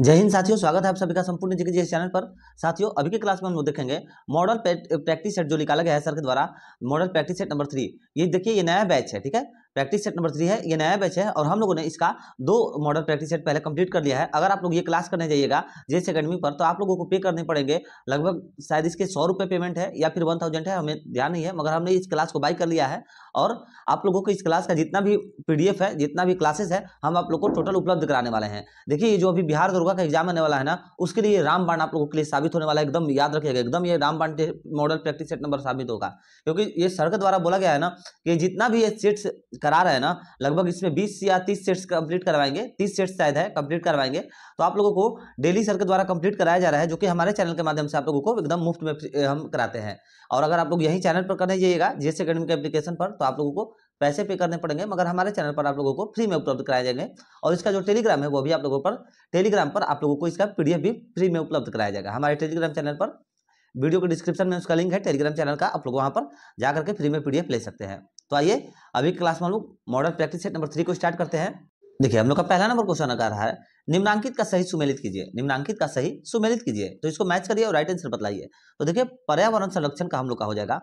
जय हिंद साथियों, स्वागत है आप सभी का संपूर्ण जीके जीएस चैनल पर। साथियों, अभी के क्लास में हम लोग देखेंगे मॉडल प्रैक्टिस सेट जो निकाला गया है सर के द्वारा। मॉडल प्रैक्टिस सेट नंबर 3, ये देखिए, ये नया बैच है, ठीक है। प्रैक्टिस सेट नंबर 3 है, ये नया बैच है और हम लोगों ने इसका 2 मॉडल प्रैक्टिस सेट पहले कंप्लीट कर लिया है। अगर आप लोग ये क्लास करने जाइएगा जे एस अकेडमी पर तो आप लोगों को पे करने पड़ेंगे, लगभग शायद इसके 100 रुपये पेमेंट है या फिर 1000 है, हमें ध्यान नहीं है, मगर हमने इस क्लास को बाई कर लिया है। और आप लोगों को इस क्लास का जितना भी PDF है, जितना भी क्लासेस है, हम आप लोग को टोटल उपलब्ध कराने वाले हैं। देखिए, ये जो अभी बिहार दरोगा का एग्जाम आने वाला है ना, उसके लिए रामबाण आप लोगों के लिए साबित होने वाला है। एकदम याद रखिएगा, एकदम ये रामबाण मॉडल प्रैक्टिस सेट नंबर साबित होगा, क्योंकि ये सर के द्वारा बोला गया है ना कि जितना भी ये सेट्स करा रहे हैं ना, लगभग इसमें 20 या 30 सेट्स कंप्लीट करवाएंगे, 30 सेट्स शायद है कंप्लीट करवाएंगे। तो आप लोगों को डेली सर के द्वारा कंप्लीट कराया जा रहा है, जो कि हमारे चैनल के माध्यम से आप लोगों को एकदम मुफ्त में हम कराते हैं। और अगर आप लोग यही चैनल पर करने जाइएगा जे एस अकेडमी के एप्लीकेशन पर, तो आप लोगों को पैसे पे करने पड़ेंगे, मगर हमारे चैनल पर आप लोगों को फ्री में उपलब्ध कराए जाएंगे। और इसका जो टेलीग्राम है, वो भी आप लोगों पर टेलीग्राम पर आप लोगों को इसका PDF भी फ्री में उपलब्ध कराया जाएगा। हमारे टेलीग्राम चैनल पर वीडियो के डिस्क्रिप्शन में उसका लिंक है टेलीग्राम चैनल का, आप लोग वहाँ पर जा करके फ्री में PDF ले सकते हैं। तो आइए, अभी क्लास में हम लोग मॉडल प्रैक्टिस सेट नंबर 3 को स्टार्ट करते हैं। देखिए, हम लोग का पहला नंबर क्वेश्चन आ रहा है, निम्नांकित का सही सुमेलित कीजिए। निम्नांकित का सही सुमेलित कीजिए, तो इसको मैच करिए और राइट आंसर बतलाइए। तो देखिए, पर्यावरण संरक्षण का हम लोग का हो जाएगा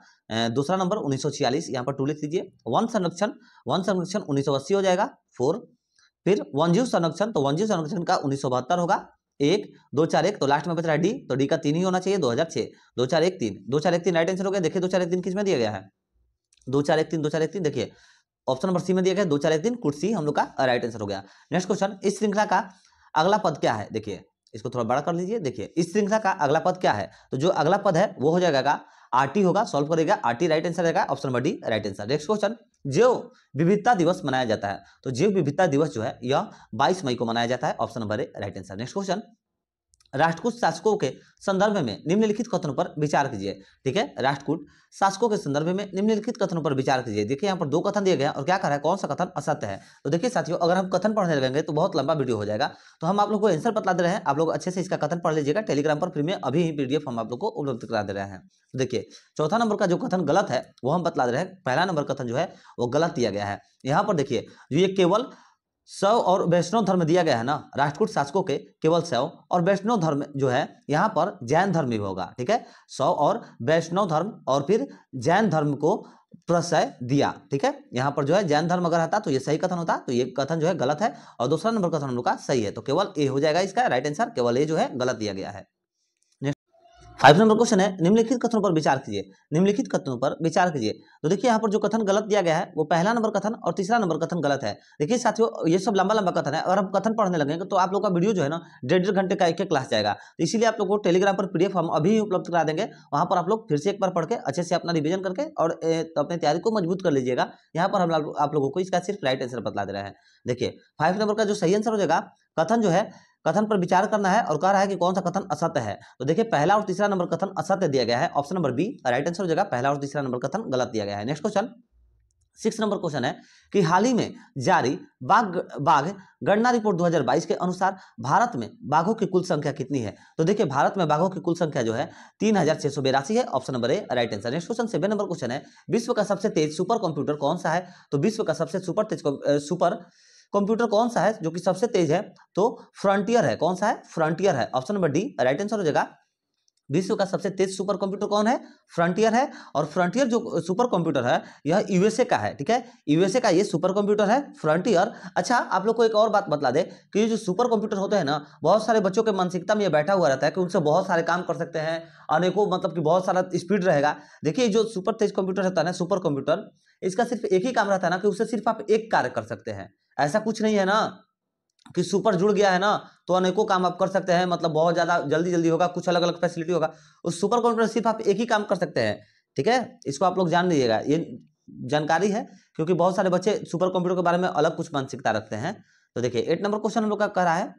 दूसरा नंबर 1946, यहाँ पर 2 लिख दीजिए। वन संरक्षण 1980 हो जाएगा 4। फिर वन्यजीव संरक्षण, तो वन्यजीव संरक्षण का 1972 होगा 1। 2 4 1, तो लास्ट में बच रहा है D, तो D का 3 ही होना चाहिए 2006। 2 4 1 3, 2 4 1 3 राइट आंसर हो गया। देखिए, 2 4 1 3 किस में दिया गया है, 2 4 1 3 2 4 1 3। देखिए, ऑप्शन नंबर C में दिया गया 2 4 1 3 कुर्सी, हम लोग का राइट आंसर हो गया। नेक्स्ट क्वेश्चन, इस श्रृंखला का अगला पद क्या है। देखिए, इसको थोड़ा बड़ा कर लीजिए। देखिए, इस श्रृंखला का अगला पद क्या है, तो जो अगला पद है वो हो जाएगा RT होगा। सॉल्व करेगा, RT राइट आंसर रहेगा, option number D right answer. Next question, जैव विविधता दिवस मनाया जाता है, तो जैव विविधता दिवस जो है यह 22 मई को मनाया जाता है, option number A right answer. Next question, राष्ट्रकूट शासकों के संदर्भ में निम्नलिखित कथनों पर विचार कीजिए। ठीक है, राष्ट्रकूट शासकों के संदर्भ में निम्नलिखित कथनों पर विचार कीजिए। देखिए, यहाँ पर 2 कथन दिए गए हैं और क्या कर रहा है, कौन सा कथन असत्य है। तो देखिए साथियों, अगर हम कथन पढ़ने लगेंगे तो बहुत लंबा वीडियो हो जाएगा, तो हम आप लोग को आंसर बता दे रहे हैं, आप लोग अच्छे से इसका कथन पढ़ लीजिएगा। टेलीग्राम पर फ्री में अभी ही PDF हम आप लोग को उपलब्ध करा दे रहे हैं। तो देखिए, चौथा नंबर का जो कथन गलत है वो हम बतला दे रहे हैं। पहला नंबर कथन जो है वो गलत दिया गया है। यहाँ पर देखिए, ये केवल शैव और वैष्णव धर्म दिया गया है ना, राष्ट्रकूट शासकों के केवल शैव और वैष्णव धर्म जो है, यहाँ पर जैन धर्म भी होगा। ठीक है, शैव और वैष्णव धर्म और फिर जैन धर्म को प्रशय दिया। ठीक है, यहाँ पर जो है जैन धर्म अगर आता तो ये सही कथन होता, तो ये कथन जो है गलत है। और दूसरा नंबर कथन हम लोग का सही है, तो केवल A हो जाएगा इसका राइट आंसर, केवल A जो है गलत दिया गया है। 5 नंबर क्वेश्चन है, निम्नलिखित कथनों पर विचार कीजिए। निम्नलिखित कथनों पर विचार कीजिए, तो देखिए यहाँ पर जो कथन गलत दिया गया है वो पहला नंबर कथन और तीसरा नंबर कथन गलत है। देखिए साथियों, ये सब लंबा लंबा कथन है, अगर हम कथन पढ़ने लगेंगे तो आप लोग का वीडियो जो है ना 1.5 घंटे का एक क्लास जाएगा। तो इसीलिए आप लोग को टेलीग्राम पर PDF हम अभी उपलब्ध करा देंगे, वहाँ पर आप लोग फिर से एक बार पढ़ के अच्छे से अपना रिविजन करके और अपनी तैयारी को मजबूत कर लीजिएगा। यहाँ पर हम आप लोगों को इसका सिर्फ राइट आंसर बतला दे रहे हैं। देखिए, 5 नंबर का जो सही आंसर हो जाएगा, कथन जो है कथन पर विचार करना है और कह रहा है कि कौन सा कथन असत्य है। तो देखिए, पहला और तीसरा नंबर कथन असत्य दिया गया है, option number B right answer हो जाएगा। पहला और तीसरा नंबर कथन गलत दिया गया है। नेक्स्ट क्वेश्चन, 6 नंबर क्वेश्चन है कि हाल ही में जारी बाघ गणना रिपोर्ट 2022 के अनुसार भारत में बाघों की कुल संख्या कितनी है। तो देखिए, भारत में बाघों की कुल संख्या जो है 3682 है, option number A right answer. Next question, 7 number question है, विश्व का सबसे तेज सुपर कंप्यूटर कौन सा है। तो विश्व का सबसे सुपर कंप्यूटर कौन सा है जो कि सबसे तेज है, तो फ्रंटियर है। कौन सा है, फ्रंटियर है, option number D right answer हो जाएगा। विश्व का सबसे तेज सुपर कंप्यूटर कौन है, फ्रंटियर है। और फ्रंटियर जो सुपर कंप्यूटर है यह USA का है। ठीक है, USA का ये सुपर कंप्यूटर है फ्रंटियर। अच्छा, आप लोग को एक और बात बतला दे कि ये जो सुपर कंप्यूटर होते हैं ना, बहुत सारे बच्चों के मानसिकता में ये बैठा हुआ रहता है कि उनसे बहुत सारे काम कर सकते हैं, अनेकों मतलब कि बहुत सारा स्पीड रहेगा। देखिए, जो सुपर तेज कंप्यूटर रहता है ना, सुपर कंप्यूटर, इसका सिर्फ एक ही काम रहता है ना कि उससे सिर्फ आप एक कार्य कर सकते हैं। ऐसा कुछ नहीं है ना कि सुपर जुड़ गया है ना तो अनेकों काम आप कर सकते हैं, मतलब बहुत ज्यादा जल्दी जल्दी होगा, कुछ अलग अलग फैसिलिटी होगा। उस सुपर कंप्यूटर सिर्फ आप एक ही काम कर सकते हैं। ठीक है, इसको आप लोग जान लीजिएगा, ये जानकारी है, क्योंकि बहुत सारे बच्चे सुपर कंप्यूटर के बारे में अलग कुछ मानसिकता रखते हैं। तो देखिए, 8 नंबर क्वेश्चन हम लोग का कह रहा है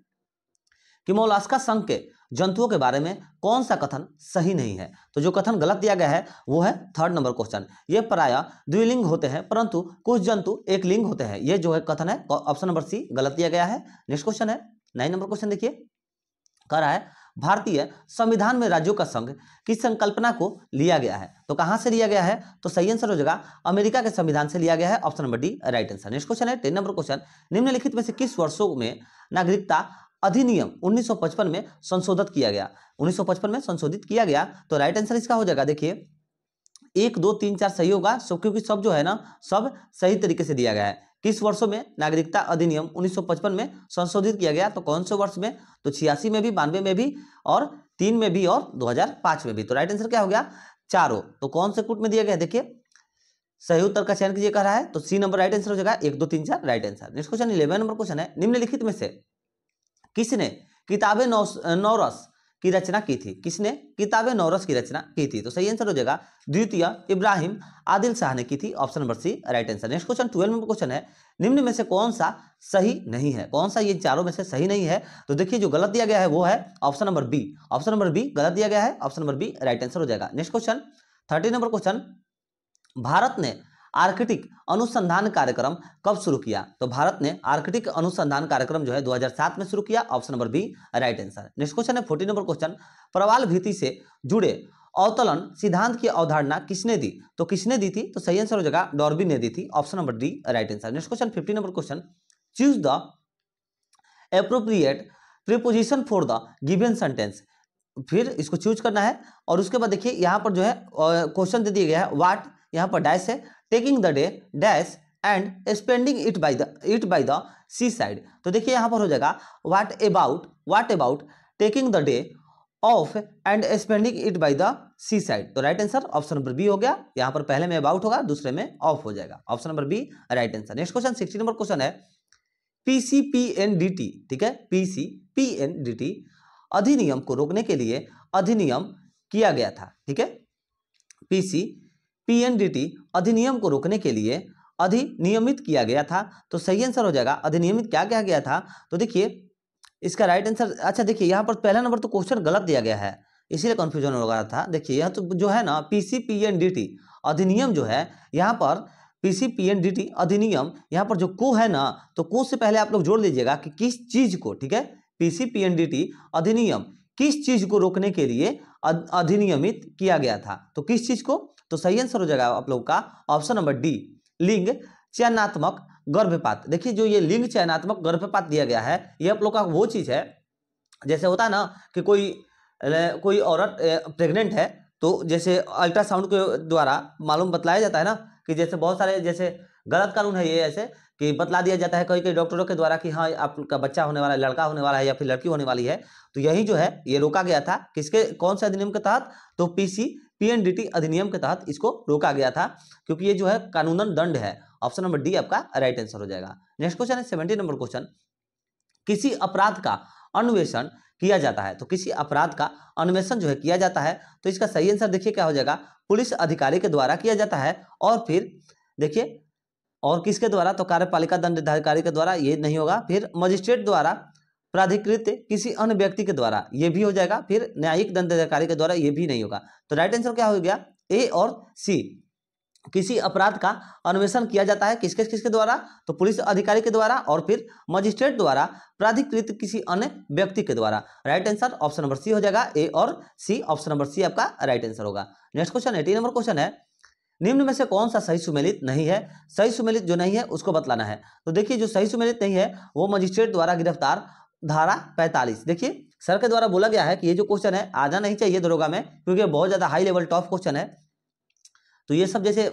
कि मोलास्का संघ के जंतुओं के बारे में कौन सा कथन सही नहीं है। तो जो कथन गलत दिया गया है वो है 3rd नंबर क्वेश्चन, ये प्रायः द्विलिंग होते हैं परंतु कुछ जंतु एक लिंग होते हैं। ये जो है कथन है, ऑप्शन नंबर C गलत दिया गया है। नेक्स्ट क्वेश्चन है 9 नंबर क्वेश्चन, देखिए कह रहा है भारतीय संविधान में राज्यों का संघ की संकल्पना को लिया गया है। तो कहां से लिया गया है, तो सही आंसर हो जाएगा अमेरिका के संविधान से लिया गया है, option number D right answer. Next question है 10 नंबर क्वेश्चन, निम्नलिखित में से किस वर्षों में नागरिकता अधिनियम 1955 में संशोधित किया गया, 1955 में संशोधित किया गया। तो राइट आंसर इसका हो जाएगा, देखिए 1, 2, 3, 4 सही होगा, क्योंकि सब जो है ना सब सही तरीके से दिया गया है। किस वर्षों में नागरिकता अधिनियम 1955 में संशोधित किया गया, तो कौन से वर्ष में, तो 86 में भी, 92 में भी, और 3 में भी, और 2005 में भी। तो राइट आंसर क्या हो गया, चारों। तो कौन से कूट में दिया गया, देखिए सही उत्तर का चयन कीजिए कह रहा है, तो सी नंबर राइट आंसर हो जाएगा, 1, 2, 3, 4 right answer. Next question 11 number question है, निम्नलिखित में से किसने किताबे नौरस की रचना की थी, किसने किताबे नौरस की रचना की थी, तो सही आंसर हो जाएगा द्वितीय इब्राहिम आदिल शाह ने की थी, option number C right answer. Next question 12 number question है, निम्न में से कौन सा सही नहीं है, कौन सा ये चारों में से सही नहीं है, तो देखिए जो गलत दिया गया है वो है option number B, option number B गलत दिया गया है, option number B right answer हो जाएगा। नेक्स्ट क्वेश्चन 13 नंबर क्वेश्चन, भारत ने आर्कटिक अनुसंधान कार्यक्रम कब शुरू किया, तो भारत ने आर्कटिक अनुसंधान कार्यक्रम जो है 2007 में शुरू किया, option number B right answer. Next question है 14 नंबर क्वेश्चन, प्रवाल भीति से जुड़े अवतलन सिद्धांत की अवधारणा किसने दी, तो किसने दी थी, तो सही आंसर हो जाएगा डॉर्बी ने दी थी, option number D right answer. Next question 15 number question, choose the appropriate preposition for the given sentence, फिर इसको चूज करना है, और उसके बाद देखिए यहाँ पर जो है क्वेश्चन दे दिया गया है, वाट यहाँ पर डैश है, taking the day dash and spending it by the C side, तो देखिए यहाँ पर हो जाएगा what about taking the day off and spending it by the C side, तो right answer option number B हो गया, यहाँ पर पहले में अबाउट होगा, दूसरे में ऑफ हो जाएगा, option number B right answer. Next question 16 number question है, PCPNDT, ठीक है PCPNDT अधिनियम को रोकने के लिए अधिनियम किया गया था, ठीक है PCPNDT अधिनियम को रोकने के लिए अधिनियमित किया गया था, तो सही आंसर हो जाएगा अधिनियमित क्या क्या गया था, तो देखिए इसका राइट आंसर, अच्छा देखिए यहाँ पर पहला नंबर तो क्वेश्चन गलत दिया गया है इसीलिए कंफ्यूजन हो रहा था। देखिए यह तो जो है ना PCPNDT अधिनियम जो है, यहाँ पर PCPNDT अधिनियम, यहाँ पर जो को है ना तो को से पहले आप लोग जोड़ लीजिएगा कि किस चीज को, ठीक है PCPNDT अधिनियम किस चीज को रोकने के लिए अधिनियमित किया गया था, तो किस चीज को, तो सही आंसर हो जाएगा आप लोग का ऑप्शन नंबर डी लिंग चयनात्मक गर्भपात। देखिए जो ये लिंग चयनात्मक गर्भपात दिया गया है ये आप लोग का वो चीज है, जैसे होता है ना कि कोई औरत प्रेग्नेंट है तो जैसे अल्ट्रासाउंड के द्वारा मालूम बतलाया जाता है ना, कि जैसे बहुत सारे जैसे गलत कानून है ये, ऐसे कि बतला दिया जाता है कई कई डॉक्टरों के द्वारा कि हाँ आपका बच्चा होने वाला है, लड़का होने वाला है या फिर लड़की होने वाली है, तो यही जो है ये रोका गया था, किसके कौन से अधिनियम के तहत, तो PCPNDT अधिनियम के तहत इसको रोका गया था, क्योंकि ये जो है कानूनन दंड है, ऑप्शन नंबर डी आपका राइट आंसर हो जाएगा। नेक्स्ट क्वेश्चन है 17 नंबर क्वेश्चन, किसी अपराध का अन्वेषण किया जाता है, तो किसी अपराध का अन्वेषण जो है किया जाता है, तो इसका सही आंसर देखिए क्या हो जाएगा, पुलिस अधिकारी के द्वारा किया जाता है, और फिर देखिए और किसके द्वारा, तो कार्यपालिका दंडाधिकारी के द्वारा, ये नहीं होगा, फिर मजिस्ट्रेट द्वारा प्राधिकृत किसी अन्य व्यक्ति के द्वारा, ये भी हो जाएगा, फिर न्यायिक दंडाधिकारी के द्वारा, ये भी नहीं होगा। तो राइट आंसर क्या हो गया ए और सी, किसी अपराध का अन्वेषण किया जाता है किसके किसके द्वारा, तो पुलिस अधिकारी के द्वारा और फिर मजिस्ट्रेट द्वारा प्राधिकृत किसी अन्य व्यक्ति के द्वारा, right answer option number C हो जाएगा, ए और सी, ऑप्शन नंबर सी आपका राइट आंसर होगा। नेक्स्ट क्वेश्चन 18 नंबर क्वेश्चन है, निम्न में से कौन सा सही सुमेलित नहीं है, सही सुमेलित जो नहीं है उसको बतलाना है, तो देखिए जो सही सुमेलित नहीं है वो मजिस्ट्रेट द्वारा गिरफ्तार धारा 45। देखिए सर के द्वारा बोला गया है कि ये जो क्वेश्चन है आना नहीं चाहिए दरोगा में, क्योंकि बहुत ज्यादा हाई लेवल टॉप क्वेश्चन है, तो ये सब जैसे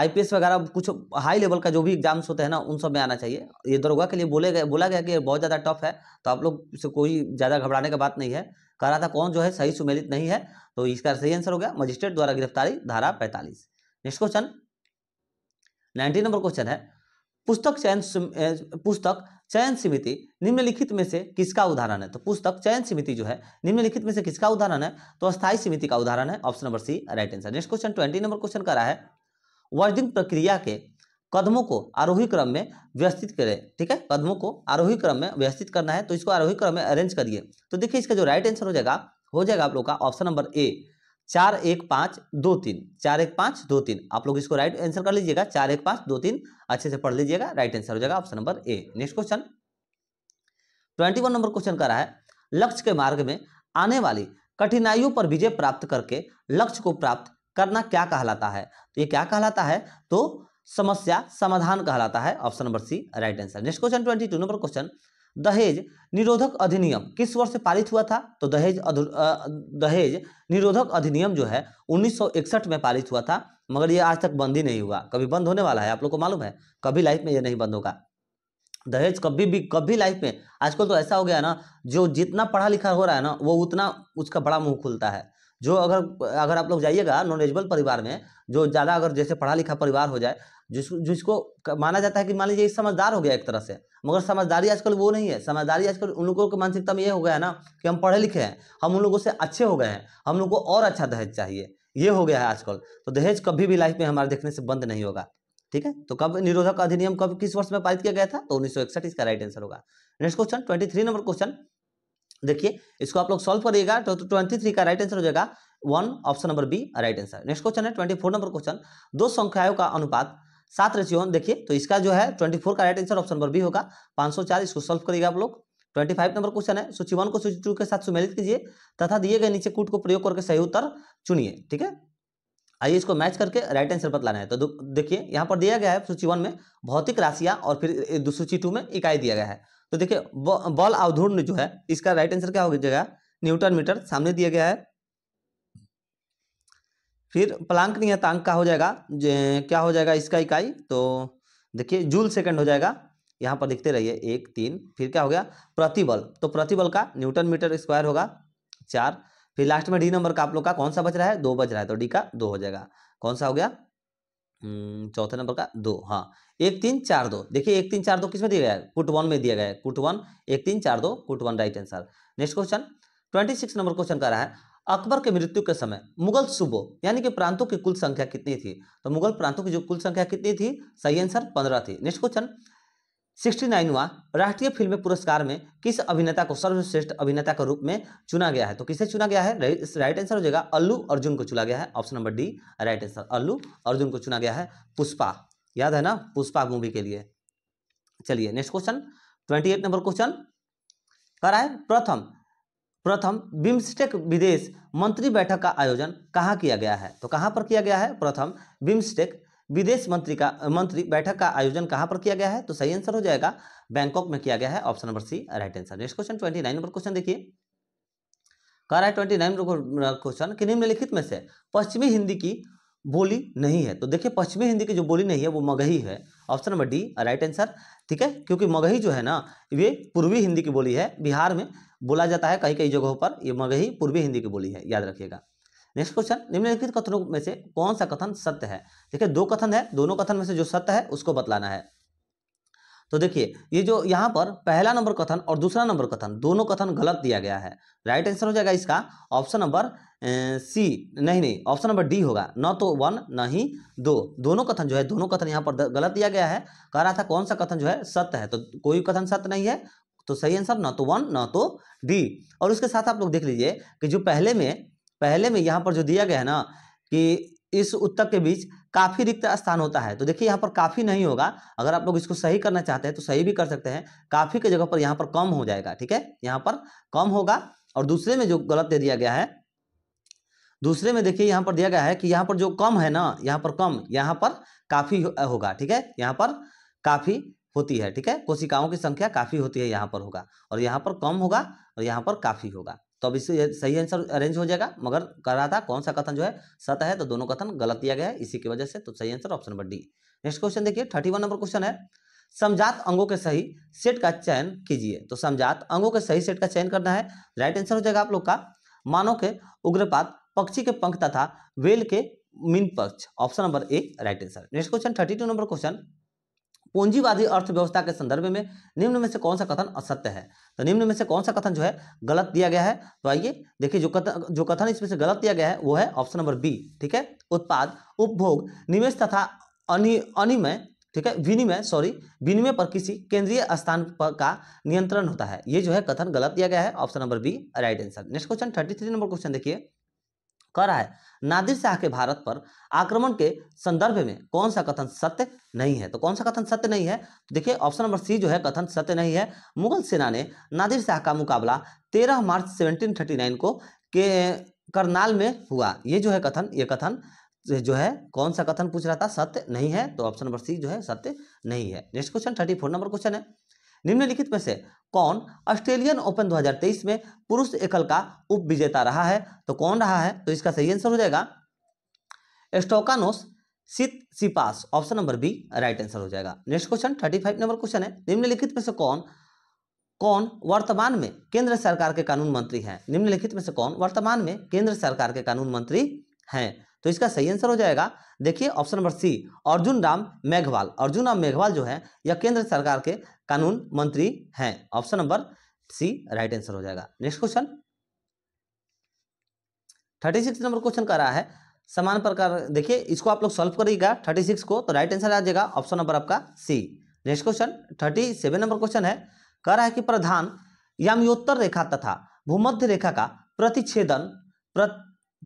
IPS वगैरह कुछ हाई लेवल का जो भी एग्जाम्स होते हैं ना उन सब में आना चाहिए, ये दरोगा के लिए बोला गया कि बहुत ज़्यादा टफ है, तो आप लोग से कोई ज़्यादा घबराने की बात नहीं है। कह रहा था कौन जो है सही सुमेलित नहीं है, तो इसका सही आंसर हो गया मजिस्ट्रेट द्वारा गिरफ्तारी धारा 45। नेक्स्ट क्वेश्चन 19 नंबर क्वेश्चन है, पुस्तक चयन समिति निम्नलिखित में से किसका उदाहरण है, तो पुस्तक चयन समिति जो है निम्नलिखित में से किसका उदाहरण है, तो अस्थायी समिति का उदाहरण है, option number C right answer. Next question 20 number question का रहा है, वर्डिंग प्रक्रिया के कदमों को आरोही क्रम में व्यवस्थित करें, ठीक है कदमों को आरोही क्रम में व्यवस्थित करना है, तो इसको आरोही क्रम में अरेंज करिए, तो देखिए इसका जो राइट आंसर हो जाएगा आप लोग का ऑप्शन नंबर ए 4, 1, 5, 2, 3 4, 1, 5, 2, 3, आप लोग इसको राइट आंसर कर लीजिएगा 4, 1, 5, 2, 3 अच्छे से पढ़ लीजिएगा, राइट आंसर हो जाएगा option number A. Next question 21 number question का रहा है, लक्ष्य के मार्ग में आने वाली कठिनाइयों पर विजय प्राप्त करके लक्ष्य को प्राप्त करना क्या कहलाता है, तो ये क्या कहलाता है, तो समस्या समाधान कहलाता है, option number C right answer. Next question 22 number question, दहेज निरोधक अधिनियम किस वर्ष पारित हुआ था? तो दहेज निरोधक अधिनियम जो है 1961 में पारित हुआ था, मगर ये आज तक बंद ही नहीं हुआ। कभी बंद होने वाला है? आप लोग को मालूम है कभी लाइफ में ये नहीं बंद होगा दहेज, कभी लाइफ में। आजकल तो ऐसा हो गया ना, जो जितना पढ़ा लिखा हो रहा है ना वो उतना उसका बड़ा मुंह खुलता है। जो अगर आप लोग जाइएगा नॉन एलिजिबल परिवार में, जो ज़्यादा अगर जैसे पढ़ा लिखा परिवार हो जाए, जिसको माना जाता है कि मान लीजिए ये समझदार हो गया एक तरह से, मगर समझदारी आजकल वो नहीं है। समझदारी आजकल उन लोगों की मानसिकता में ये हो गया है ना कि हम पढ़े लिखे हैं, हम उन लोगों से अच्छे हो गए हैं, हम लोग को और अच्छा दहेज चाहिए, ये हो गया है आजकल। तो दहेज कभी भी लाइफ में हमारे देखने से बंद नहीं होगा, ठीक है। तो कब निरोधक अधिनियम कब किस वर्ष में पारित किया गया था? तो 1961 इसका राइट आंसर होगा। नेक्स्ट क्वेश्चन 23 नंबर क्वेश्चन, देखिए इसको आप लोग सॉल्व करिएगा तो 23 का राइट आंसर हो जाएगा 1, option number B right answer. Next question है 24 नंबर क्वेश्चन, दो संख्याओं का अनुपात 7:1, देखिए तो इसका जो है 24 का right answer option number B होगा 504, इसको सॉल्व करिएगा आप लोग। 25 नंबर क्वेश्चन है, सूची 1 को सूची 2 के साथ सुमेलित कीजिए तथा दिए गए नीचे कूट को प्रयोग करके सही उत्तर चुनिए, ठीक है। आइए इसको मैच करके राइट आंसर बतलाना है। तो देखिए यहाँ पर दिया गया है सूची 1 में भौतिक राशियां और फिर सूची 2 में इकाई दिया गया है। तो देखिए बॉल अवघूर्ण जो है इसका राइट आंसर क्या हो जाएगा? न्यूटन मीटर सामने दिया गया है। फिर प्लांक नियतांक का हो जाएगा क्या हो जाएगा इसका इकाई? तो देखिए जूल सेकंड हो जाएगा, यहाँ पर लिखते रहिए 1, 3। फिर क्या हो गया? प्रतिबल, तो प्रतिबल का न्यूटन मीटर स्क्वायर होगा 4। फिर लास्ट में डी नंबर का आप लोग का कौन सा बच रहा है? 2 बच रहा है, तो डी का 2 हो जाएगा। कौन सा हो गया? चौथे नंबर का 2, हाँ 1, 3, 4, 2। देखिए 1, 3, 4, 2 किसमें दिया गया है? कूट 1 में दिया गया है, कूट 1 1, 3, 4, 2 कूट 1 right answer. Next question 26 number question का रहा है, अकबर के मृत्यु के समय मुगल सूबों यानी कि प्रांतों की कुल संख्या कितनी थी? तो मुगल प्रांतों की जो कुल संख्या कितनी थी? सही आंसर 15 थी। नेक्स्ट क्वेश्चन 69वां राष्ट्रीय फिल्म पुरस्कार में किस अभिनेता को सर्वश्रेष्ठ अभिनेता के रूप में चुना गया है? तो किसे चुना गया है? राइट आंसर हो जाएगा अल्लू अर्जुन को चुना गया है, option number D right answer. Allu Arjun को चुना गया है पुष्पा, याद है ना, पुष्पा मूवी के लिए। चलिए नेक्स्ट क्वेश्चन 28 नंबर क्वेश्चन कर रहा है, प्रथम बिम्स्टेक विदेश मंत्री बैठक का आयोजन कहाँ किया गया है? तो कहाँ पर किया गया है? प्रथम बिम्स्टेक विदेश मंत्री बैठक का आयोजन कहाँ पर किया गया है? तो सही आंसर हो जाएगा बैंकॉक में किया गया है, option number C right answer. Next question 29 number question, देखिए कह रहा है 29 नंबर क्वेश्चन कि निम्नलिखित में से पश्चिमी हिंदी की बोली नहीं है। तो देखिए पश्चिमी हिंदी की जो बोली नहीं है वो मगही है, option number D right answer, ठीक है। क्योंकि मगही जो है ना ये पूर्वी हिंदी की बोली है, बिहार में बोला जाता है कई कई जगहों पर, ये मगही पूर्वी हिंदी की बोली है, याद रखिएगा। नेक्स्ट क्वेश्चन, निम्नलिखित कथनों में से कौन सा कथन सत्य है? देखिए 2 कथन है, दोनों कथन में से जो सत्य है उसको बतलाना है। तो देखिए ये जो यहाँ पर पहला नंबर कथन और दूसरा नंबर कथन, दोनों कथन गलत दिया गया है। राइट आंसर हो जाएगा इसका ऑप्शन नंबर सी, नहीं ऑप्शन नंबर डी होगा, न तो 1 न ही 2। दोनों कथन जो है, दोनों कथन यहाँ पर गलत दिया गया है। कह रहा था कौन सा कथन जो है सत्य है, तो कोई कथन सत्य नहीं है, तो सही आंसर न तो 1 न तो डी। और उसके साथ आप लोग देख लीजिए कि जो पहले में यहाँ पर जो दिया गया है ना कि इस उत्तक के बीच काफी रिक्त स्थान होता है, तो देखिए यहाँ पर काफी नहीं होगा। अगर आप लोग इसको सही करना चाहते हैं तो सही भी कर सकते हैं, काफी की जगह पर यहाँ पर कम हो जाएगा, ठीक है, यहाँ पर कम होगा। और दूसरे में जो गलत दे दिया गया है, दूसरे में देखिए यहाँ पर दिया गया है कि यहाँ पर जो कम है ना, यहाँ पर कम, यहाँ पर काफी होगा, ठीक है, यहाँ पर काफी होती है, ठीक है, कोशिकाओं की संख्या काफी होती है यहाँ पर होगा, और यहाँ पर कम होगा, और यहाँ पर काफी होगा। तो अब इससे सही आंसर अरेंज हो जाएगा, मगर कह रहा था कौन सा कथन जो है सत्य है, तो दोनों कथन गलत दिया गया है इसी की वजह से, तो सही answer option number D. Next question देखिए 31 नंबर क्वेश्चन है, समजात अंगों के सही सेट का चयन कीजिए। तो समजात अंगों के सही सेट का चयन करना है, राइट आंसर हो जाएगा आप लोग का मानव के उग्रपाद, पक्षी के पंख तथा वेल के मीन पक्ष, option number A right answer. Next question 32 number question, पूंजीवादी अर्थव्यवस्था के संदर्भ में निम्न में से कौन सा कथन असत्य है? तो निम्न में से कौन सा कथन जो है गलत दिया गया है? तो आइए देखिए जो कथन इसमें से गलत दिया गया है वो है ऑप्शन नंबर बी, ठीक है, उत्पाद, उपभोग, निवेश तथा अनिमय, ठीक है, विनिमय पर किसी केंद्रीय स्थान पर का नियंत्रण होता है। ये जो है कथन गलत दिया गया है, option number B right answer. Next question 33 number question, देखिए कह रहा है नादिर शाह के भारत पर आक्रमण के संदर्भ में कौन सा कथन सत्य नहीं है? तो कौन सा कथन सत्य नहीं है? देखिए ऑप्शन नंबर सी जो है कथन सत्य नहीं है। मुगल सेना ने नादिर शाह का मुकाबला 13 मार्च 1739 को करनाल में हुआ। ये जो है कथन, ये कथन जो है कौन सा कथन पूछ रहा था? सत्य नहीं है, तो ऑप्शन नंबर सी जो है सत्य नहीं है। नेक्स्ट क्वेश्चन 34 नंबर क्वेश्चन है, निम्नलिखित में से कौन ऑस्ट्रेलियन ओपन 2023 में पुरुष एकल का उप विजेता रहा है, तो कौन रहा है, तो इसका सही आंसर हो जाएगा स्टोकानोस सिपास, option number B right answer हो जाएगा। नेक्स्ट क्वेश्चन 35 नंबर क्वेश्चन है, निम्नलिखित में से कौन वर्तमान में केंद्र सरकार के कानून मंत्री हैं, निम्नलिखित में से कौन वर्तमान में केंद्र सरकार के कानून मंत्री हैं, तो इसका सही आंसर हो जाएगा देखिए option number C Arjun Ram Meghwal. Arjun Ram Meghwal जो है यह केंद्र सरकार के कानून मंत्री हैं, option number C right answer हो जाएगा। नेक्स्ट क्वेश्चन 36 नंबर क्वेश्चन कर रहा है समान प्रकार, देखिए इसको आप लोग सॉल्व करिएगा 36 को, तो राइट आंसर आ जाएगा ऑप्शन नंबर आपका C. Next question 37 number question है, कह रहा है कि प्रधान याम्योत्तर रेखा तथा भूमध्य रेखा का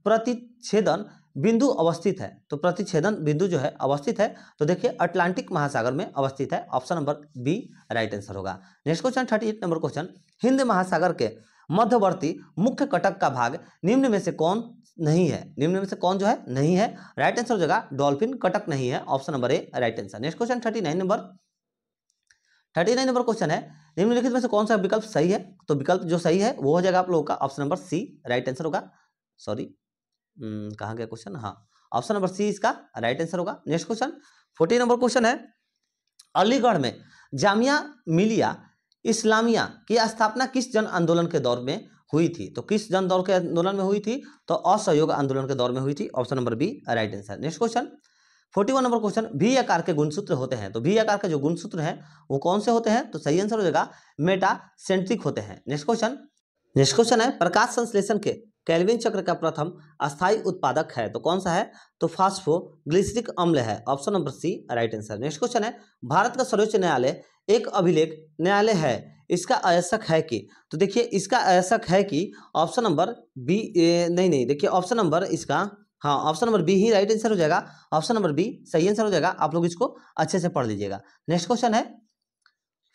प्रतिच्छेदन बिंदु अवस्थित है, तो प्रतिच्छेदन बिंदु जो है अवस्थित है, तो देखिए अटलांटिक महासागर में अवस्थित है, option number B right answer होगा। नेक्स्ट क्वेश्चन 38 नंबर क्वेश्चन, हिंद महासागर के मध्यवर्ती मुख्य कटक का भाग निम्न में से कौन नहीं है, निम्न में से कौन जो है नहीं है, राइट आंसर हो जाएगा डॉल्फिन कटक नहीं है, option number A right answer. Next question 39 number question है, निम्नलिखित में से कौन सा विकल्प सही है, तो विकल्प जो सही है वो हो जाएगा आप लोगों का option number C right answer होगा, सॉरी कहाँ गया क्वेश्चन, हाँ ऑप्शन नंबर सी इसका राइट आंसर होगा। नेक्स्ट क्वेश्चन 40 नंबर क्वेश्चन है, अलीगढ़ में जामिया मिलिया इस्लामिया की स्थापना किस जन आंदोलन के दौर में हुई थी, तो किस जन दौर के आंदोलन में हुई थी, तो असहयोग आंदोलन के दौर में हुई थी, option number B right answer. Next question 41 number question, भी आकार के गुणसूत्र होते हैं, तो भी आकार के जो गुणसूत्र हैं वो कौन से होते हैं, तो सही आंसर हो जाएगा मेटासेंट्रिक होते हैं। नेक्स्ट क्वेश्चन है, प्रकाश संश्लेषण के केल्विन चक्र का प्रथम अस्थायी उत्पादक है, तो कौन सा है, तो फास्फोग्लिसरिक अम्ल है, option number C right answer. Next question है, भारत का सर्वोच्च न्यायालय एक अभिलेख न्यायालय है, इसका आवश्यक है कि, तो देखिए इसका आवश्यक है कि ऑप्शन नंबर बी नहीं देखिए ऑप्शन नंबर इसका, हाँ ऑप्शन नंबर बी ही राइट आंसर हो जाएगा, ऑप्शन नंबर बी सही आंसर हो जाएगा, आप लोग इसको अच्छे से पढ़ लीजिएगा। नेक्स्ट क्वेश्चन है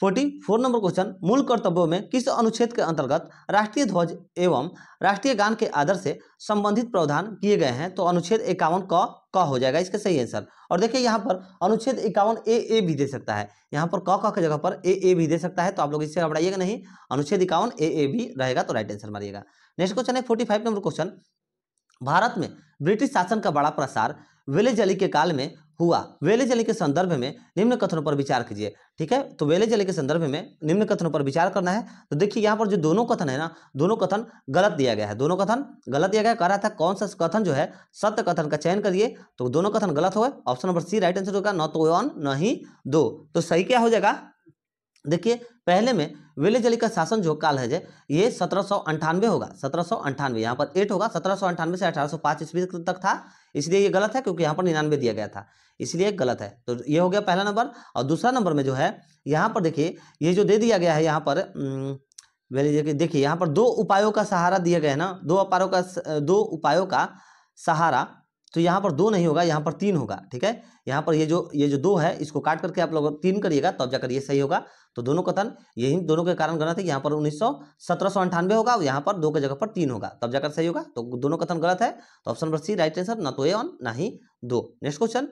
44 नंबर क्वेश्चन, मूल कर्तव्यों में किस अनुच्छेद के अंतर्गत राष्ट्रीय ध्वज एवं राष्ट्रीय गान के आदर से संबंधित प्रावधान किए गए हैं, तो अनुच्छेद 51 क हो जाएगा इसका सही आंसर। और देखिए यहाँ पर अनुच्छेद 51 ए भी दे सकता है, यहाँ पर क की जगह पर ए भी दे सकता है, तो आप लोग इससे घबराइएगा नहीं, अनुच्छेद 51 ए भी रहेगा, तो राइट आंसर मारिएगा। नेक्स्ट क्वेश्चन है 45 नंबर क्वेश्चन, भारत में ब्रिटिश शासन का बड़ा प्रसार वेलेजली के काल में हुआ, वेलेजली के संदर्भ में निम्न कथनों पर विचार कीजिए, ठीक है, तो वेलेजली के संदर्भ में निम्न कथनों पर विचार करना है, तो देखिए यहाँ पर जो दोनों कथन है ना, दोनों कथन गलत दिया गया है, दोनों कथन गलत दिया गया, कह रहा था कौन सा कथन जो है सत्य कथन का चयन करिए, तो दोनों कथन गलत हो गए, option number C right answer होगा न तो 1 न ही 2, तो सही क्या हो जाएगा, देखिए पहले में वेलेजली का शासन जो काल है ये 1798 होगा, 1798 यहाँ पर 8 होगा, 1798 से 1805 ईस्वी तक था, इसलिए ये गलत है क्योंकि यहाँ पर 99 दिया गया था, इसलिए गलत है, तो ये हो गया पहला नंबर। और दूसरा नंबर में जो है यहाँ पर देखिए ये जो दे दिया गया है यहाँ पर वेलेजली, देखिए यहाँ पर 2 उपायों का सहारा दिया गया है ना, 2 उपायों का सहारा, तो यहाँ पर 2 नहीं होगा, यहाँ पर 3 होगा, ठीक है, यहाँ पर ये जो 2 है इसको काट करके आप लोग 3 करिएगा तब जाकर ये सही होगा, तो दोनों कथन यही दोनों के कारण गलत है, यहाँ पर 1798 होगा और यहाँ पर 2 की जगह पर 3 होगा तब जाकर सही होगा, तो दोनों कथन गलत है, तो option number C right answer ना तो 1 ना ही 2। नेक्स्ट क्वेश्चन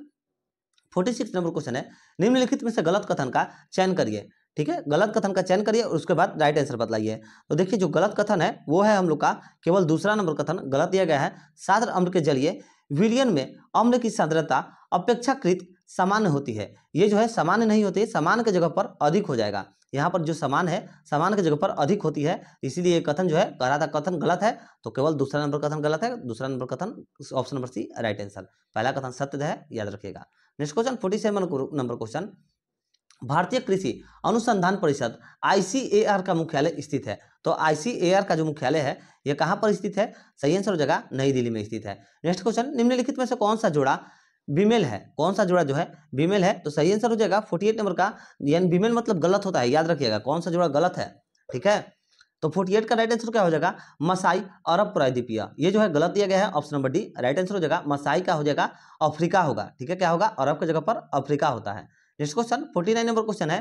46 नंबर क्वेश्चन है, निम्नलिखित में से गलत कथन का चयन करिए, ठीक है, गलत कथन का चयन करिए और उसके बाद राइट आंसर बतलाइए, तो देखिए जो गलत कथन है वो है हम लोग का केवल दूसरा नंबर कथन गलत दिया गया है, साधारण अम्ल के जलिए विलयन में अम्ल की सांद्रता अपेक्षाकृत सामान्य होती है, ये जो है सामान्य नहीं होती, समान के जगह पर अधिक हो जाएगा, यहाँ पर जो समान है समान के जगह पर अधिक होती है, इसीलिए ये कथन जो है कह रहा था कथन गलत है, तो केवल दूसरा नंबर कथन गलत है, दूसरा नंबर कथन option number C right answer, पहला कथन सत्य है, याद रखिएगा। नेक्स्ट क्वेश्चन 47 नंबर क्वेश्चन, भारतीय कृषि अनुसंधान परिषद आईसीएआर का मुख्यालय स्थित है, तो आईसीएआर का जो मुख्यालय है यह कहाँ पर स्थित है, सही आंसर हो जाएगा नई दिल्ली में स्थित है। नेक्स्ट क्वेश्चन, निम्नलिखित में से कौन सा जोड़ा बीमेल है, कौन सा जोड़ा जो है बीमेल है, तो सही आंसर हो जाएगा 48 नंबर का, यानी बीमेल मतलब गलत होता है, याद रखिएगा कौन सा जोड़ा गलत है, ठीक है, तो 48 का राइट आंसर क्या हो जाएगा मसाई अरब प्रायद्वीपीय, ये जो है गलत दिया गया है, option number D right answer हो जाएगा, मसाई का हो जाएगा अफ्रीका होगा, ठीक है, क्या होगा अरब की जगह पर अफ्रीका होता है। नेक्स्ट क्वेश्चन 49 नंबर क्वेश्चन है,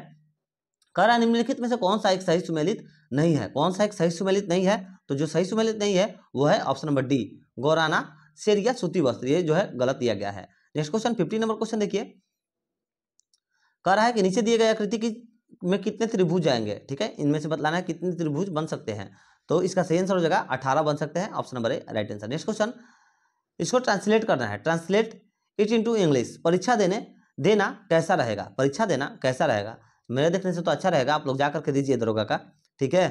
कह रहा निम्नलिखित में से कौन सा एक सही सुमेलित नहीं है, कौन सा एक सही सुमेलित नहीं है, तो जो सही सुमेलित नहीं है वो है ऑप्शन नंबर डी गौराना सेरिया सूती वस्त्र, ये जो है गलत दिया गया है। नेक्स्ट क्वेश्चन 50 नंबर क्वेश्चन देखिए, कह रहा है कि नीचे दिए गए आकृति की में कितने त्रिभुज आएंगे, ठीक है, इनमें से बतलाना है कितने त्रिभुज बन सकते हैं। तो इसका सही आंसर हो जाएगा 18 बन सकते हैं, option number A right answer. Next question, इसको ट्रांसलेट करना है, ट्रांसलेट इट इनटू इंग्लिश। परीक्षा देना कैसा रहेगा, परीक्षा देना कैसा रहेगा, मेरे देखने से तो अच्छा रहेगा, आप लोग जा करके दीजिए दरोगा का, ठीक है,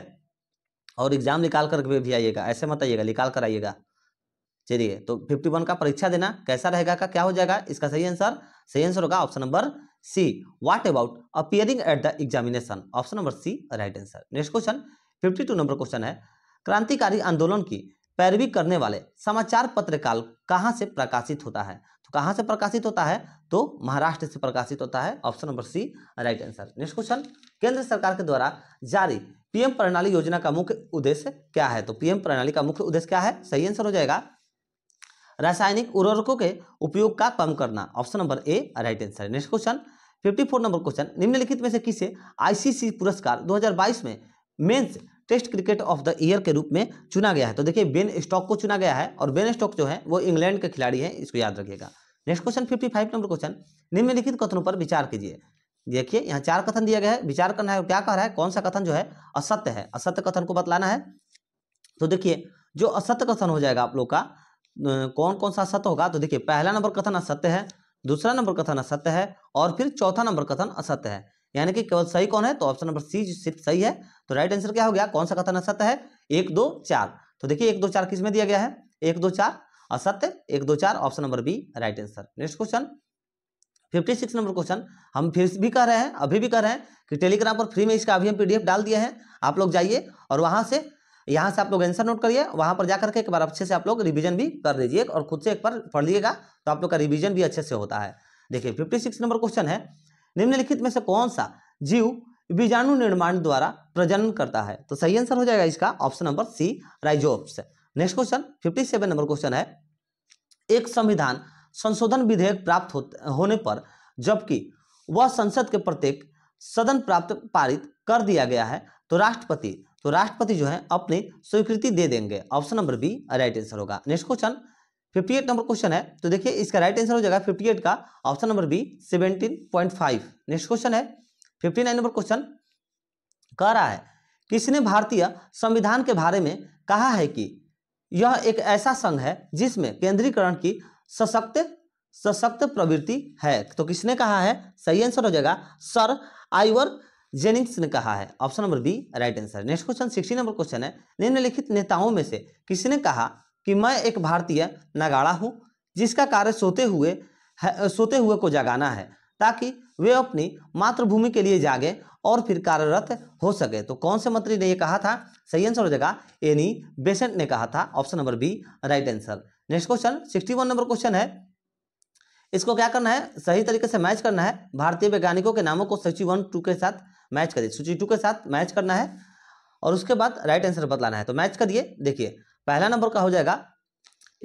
और एग्जाम निकाल करके भी आइएगा, ऐसे मत आइएगा, निकाल कर आइएगा। चलिए, तो 51 का परीक्षा देना कैसा रहेगा का क्या हो जाएगा, इसका सही आंसर होगा option number C, what about appearing at the examination, option number C right answer. Next question 52 number question है, क्रांतिकारी आंदोलन की पैरवी करने वाले समाचार पत्र काल कहाँ से प्रकाशित होता है, तो कहाँ से प्रकाशित होता है, तो महाराष्ट्र से प्रकाशित होता है, option number C right answer. Next question, केंद्र सरकार के द्वारा जारी पीएम परिनाली योजना का मुख्य उद्देश्य क्या है, तो पीएम परिनाली का मुख्य उद्देश्य क्या है, सही आंसर हो जाएगा रासायनिक उर्वरकों के उपयोग का कम करना, option number A right answer. Next question 54 number question, निम्नलिखित में से किसे आईसीसी पुरस्कार 2022 में men's test cricket of the year के रूप में चुना गया है, तो देखिए बिम्स्टेक को चुना गया है, और बिम्स्टेक जो है वो इंग्लैंड के खिलाड़ी हैं, इसको याद रखिएगा। नेक्स्ट क्वेश्चन 55 नंबर क्वेश्चन, निम्नलिखित कथनों पर विचार कीजिए। देखिए यहाँ 4 कथन दिया गया है, विचार करना है और क्या कह रहा है, कौन सा कथन जो है असत्य है, असत्य कथन को बतलाना है। तो देखिए जो असत्य कथन हो जाएगा आप लोग का कौन कौन सा असत्य होगा, तो देखिए पहला नंबर कथन असत्य है, दूसरा नंबर कथन असत्य है, और फिर चौथा नंबर कथन असत्य है, यानी कि केवल सही कौन है, तो ऑप्शन नंबर सी सिर्फ सही है। तो राइट आंसर क्या हो गया, कौन सा कथन असत्य है, 1, 2, 4, तो देखिए 1, 2, 4 किसमें दिया गया है, 1, 2, 4 असत्य, 1, 2, 4 option number B right answer. Next question 56 number question, हम फिर भी कह रहे हैं, अभी भी कह रहे हैं कि टेलीग्राम पर फ्री में इसका अभी हम पीडीएफ डाल दिए हैं, आप लोग जाइए और यहाँ से आप लोग आंसर नोट करिए, वहाँ पर जाकर के एक बार अच्छे से आप लोग रिवीजन भी कर दीजिए और खुद से एक बार पढ़ लीजिएगा, तो आप लोग का रिवीजन भी अच्छे से होता है। देखिए 56 नंबर क्वेश्चन है, निम्नलिखित में से कौन सा जीव बीजाणु निर्माण द्वारा प्रजनन करता है, तो सही आंसर हो जाएगा इसका ऑप्शन नंबर सी राइजोब्स। नेक्स्ट क्वेश्चन 57 नंबर क्वेश्चन है, एक संविधान संशोधन विधेयक प्राप्त होने पर जबकि वह संसद के प्रत्येक सदन पारित कर दिया गया है, तो राष्ट्रपति जो है अपनी स्वीकृति दे देंगे, option number B right answer होगा। नेक्स्ट क्वेश्चन 58 नंबर क्वेश्चन है, तो देखिए इसका राइट आंसर हो जाएगा 58 का option number B 17.5। Next question है 59 नंबर क्वेश्चन, कह रहा है किसने भारतीय संविधान के बारे में कहा है कि यह एक ऐसा संघ है जिसमें केंद्रीकरण की सशक्त प्रवृत्ति है, तो किसने कहा है, सही आंसर हो जाएगा सर आईवर जेनिंग्स ने कहा है, option number B right answer. Next question 60 number question है, निम्नलिखित नेताओं में से किसने कहा कि मैं एक भारतीय नगाड़ा हूं जिसका कार्य सोते हुए को जगाना है ताकि वे अपनी मातृभूमि के लिए जागे और फिर कार्यरत हो सके, तो कौन से मंत्री ने यह कहा था, सही आंसर हो जाएगा एनी बेसेंट ने कहा था, option number B right answer. Next question 61 number question है, इसको क्या करना है, सही तरीके से मैच करना है, भारतीय वैज्ञानिकों के नामों को सूची 1-2 के साथ मैच करिए, सूची 2 के साथ मैच करना है और उसके बाद राइट आंसर बतलाना है, तो मैच करिए। देखिए पहला नंबर का हो जाएगा,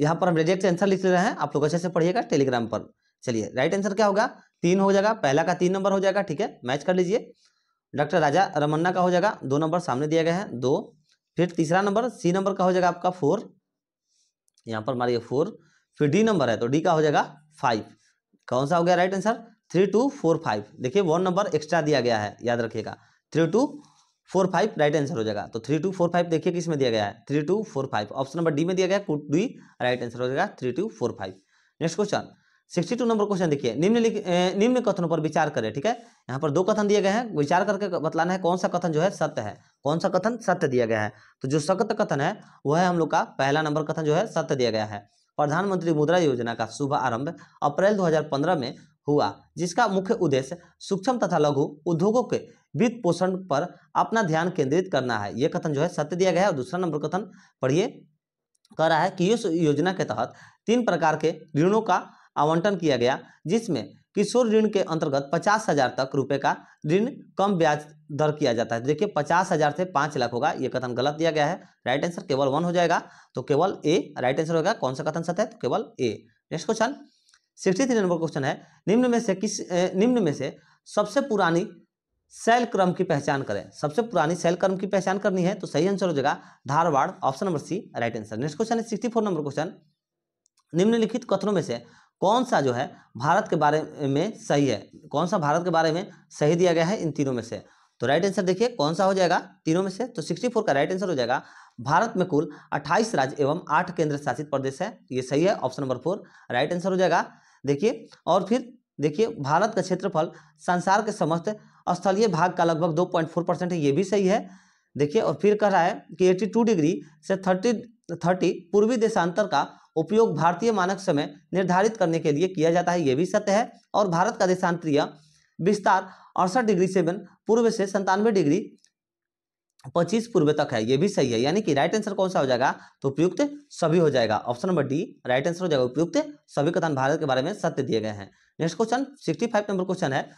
यहाँ पर हम डायरेक्ट आंसर लिख रहे हैं, आप लोग अच्छे से पढ़िएगा टेलीग्राम पर। चलिए राइट आंसर क्या होगा, 3 हो जाएगा, पहला का 3 नंबर हो जाएगा, ठीक है, मैच कर लीजिए। डॉक्टर राजा रमन्ना का हो जाएगा 2 नंबर, सामने दिया गया है 2, फिर तीसरा नंबर सी नंबर का हो जाएगा आपका 4, यहाँ पर मारिए 4, फिर डी नंबर है तो डी का हो जाएगा 5, कौन सा हो गया राइट आंसर, 3, 2, 4, 5, देखिए 1 नंबर एक्स्ट्रा दिया गया है, याद रखिएगा 3, 2, 4, 5 राइट आंसर हो जाएगा। तो 3, 2, 4, 5 देखिए किस में दिया गया है, 3, 2, 4, 5 ऑप्शन नंबर डी में दिया गया, कुड बी राइट आंसर हो जाएगा 3, 2, 4, 5। नेक्स्ट क्वेश्चन 62 नंबर क्वेश्चन, देखिए निम्न कथनों पर विचार करें, ठीक है, यहाँ पर 2 कथन दिए गए हैं, विचार करके बतलाना है कौन सा कथन जो है सत्य है, कौन सा कथन सत्य दिया गया है, तो जो सत्य कथन है वो है हम लोग का पहला नंबर कथन जो है सत्य दिया गया है, प्रधानमंत्री मुद्रा योजना का शुभारंभ अप्रैल 2015 में हुआ जिसका मुख्य उद्देश्य सूक्ष्म तथा लघु उद्योगों के वित्त पोषण पर अपना ध्यान केंद्रित करना है, यह कथन जो है सत्य दिया गया है। और दूसरा नंबर कथन पढ़िए, कह रहा है कि इस योजना के तहत 3 प्रकार के ऋणों का आवंटन किया गया जिसमें किशोर ऋण के अंतर्गत 50,000 तक रुपए का ऋण कम ब्याज दर किया जाता है, देखिए 50,000 से 5 लाख होगा, यह कथन गलत दिया गया है, राइट आंसर केवल 1 हो जाएगा, तो केवल ए राइट आंसर होगा, कौन सा कथन सत्य है, तो केवल A. Next question 63 number question है, निम्न में से सबसे पुरानी सेल क्रम की पहचान करें, सबसे पुरानी सेल क्रम की पहचान करनी है, तो सही आंसर हो जाएगा Dharwad, option number C right answer. Next question है 64 नंबर क्वेश्चन, निम्नलिखित कथनों में से कौन सा जो है भारत के बारे में सही है, कौन सा भारत के बारे में सही दिया गया है इन तीनों में से, तो राइट आंसर देखिए कौन सा हो जाएगा तीनों में से, तो 64 का राइट आंसर हो जाएगा। भारत में कुल 28 राज्य एवं 8 केंद्र शासित प्रदेश है, ये सही है, ऑप्शन नंबर 4 राइट आंसर हो जाएगा। देखिए और फिर देखिए भारत का क्षेत्रफल संसार के समस्त स्थलीय भाग का लगभग 2.4% है, ये भी सही है। देखिए और फिर कह रहा है कि 82 डिग्री से 30 पूर्वी देशांतर का उपयोग भारतीय मानक समय निर्धारित करने के लिए किया जाता है, ये भी सत्य है। और भारत का देशांतरीय विस्तार 68 डिग्री 7 पूर्व से 97 डिग्री 25 पूर्व तक है, ये भी सही है। यानी कि राइट आंसर कौन सा हो जाएगा तो उपयुक्त सभी हो जाएगा, option number D right answer हो जाएगा। उपयुक्त सभी कथन भारत के बारे में सत्य दिए गए हैं। नेक्स्ट क्वेश्चन 65 नंबर क्वेश्चन है,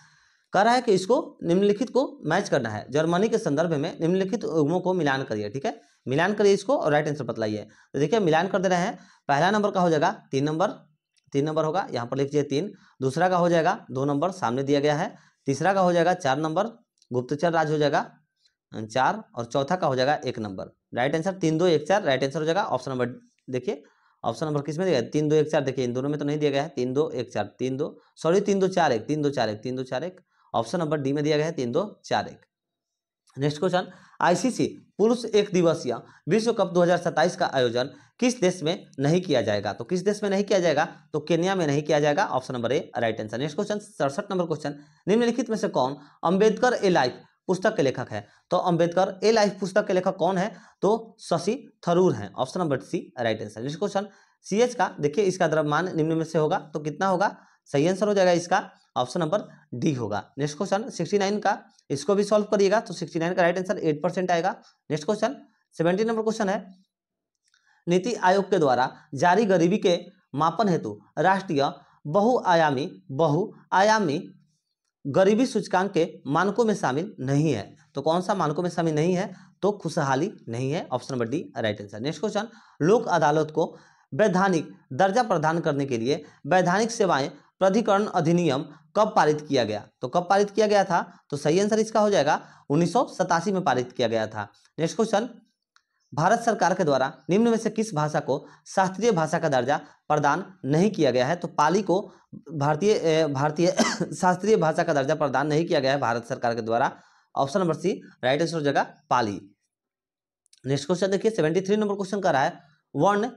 कह रहा है कि इसको निम्नलिखित को मैच करना है। जर्मनी के संदर्भ में निम्नलिखित युग्मों को मिलान करिए, ठीक है, मिलान करिए इसको और राइट आंसर बतलाइए। तो देखिए मिलान कर दे रहे हैं, पहला नंबर का हो जाएगा 3 नंबर होगा, यहाँ पर लिखिए 3, दूसरा का हो जाएगा 2 नंबर सामने दिया गया है, तीसरा का हो जाएगा 4 नंबर गुप्तचर राज हो जाएगा 4 और चौथा का हो जाएगा 1 number. Right answer 3, 2, 1, 4 right answer हो जाएगा, ऑप्शन नंबर देखिए ऑप्शन नंबर किसमें दिया गया 3, 2, 1, 4, देखिए इन दोनों में तो नहीं दिया गया है 3, 2, 1, 4 3, 2, 4, 1 ऑप्शन नंबर डी में दिया गया है 3, 2, 4, 1। नेक्स्ट क्वेश्चन आईसीसी पुरुष 1 दिवसीय विश्व कप 2027 का आयोजन किस देश में नहीं किया जाएगा, तो किस देश में नहीं किया जाएगा तो केन्या में नहीं किया जाएगा, option number A right answer. Next question 67 number question, निम्नलिखित में से कौन अंबेडकर ए लाइफ पुस्तक के लेखक है, तो अंबेडकर ए लाइफ पुस्तक के लेखक कौन है तो शशि थरूर है, option number C right answer. Next question CH का देखिए इसका द्रव्यमान निम्न में से होगा, तो कितना होगा, सही आंसर हो जाएगा इसका, ऑप्शन नंबर डी होगा। नेक्स्ट क्वेश्चन 69 का इसको भी सॉल्व करिएगा, तो 69 का राइट आंसर 8% आएगा। नेक्स्ट क्वेश्चन 70 नंबर क्वेश्चन है, नीति आयोग के द्वारा जारी गरीबी के मापन हेतु राष्ट्रीय बहुआयामी गरीबी सूचकांक के मानकों में शामिल नहीं है, तो कौन सा मानकों में शामिल नहीं है तो खुशहाली नहीं है, option number D right answer. Next question Lok Adalat को वैधानिक दर्जा प्रदान करने के लिए वैधानिक सेवाएं प्राधिकरण अधिनियम कब पारित किया गया, तो कब पारित किया गया था तो सही आंसर इसका हो जाएगा 1987 में पारित किया गया था। नेक्स्ट क्वेश्चन भारत सरकार के द्वारा निम्न में से किस भाषा को शास्त्रीय भाषा का दर्जा प्रदान नहीं किया गया है, तो पाली को भारतीय शास्त्रीय भाषा का दर्जा प्रदान नहीं किया गया है भारत सरकार के द्वारा, option number C right answer हो जाएगा पाली। नेक्स्ट क्वेश्चन देखिए 73 नंबर क्वेश्चन का रहा है, वर्ण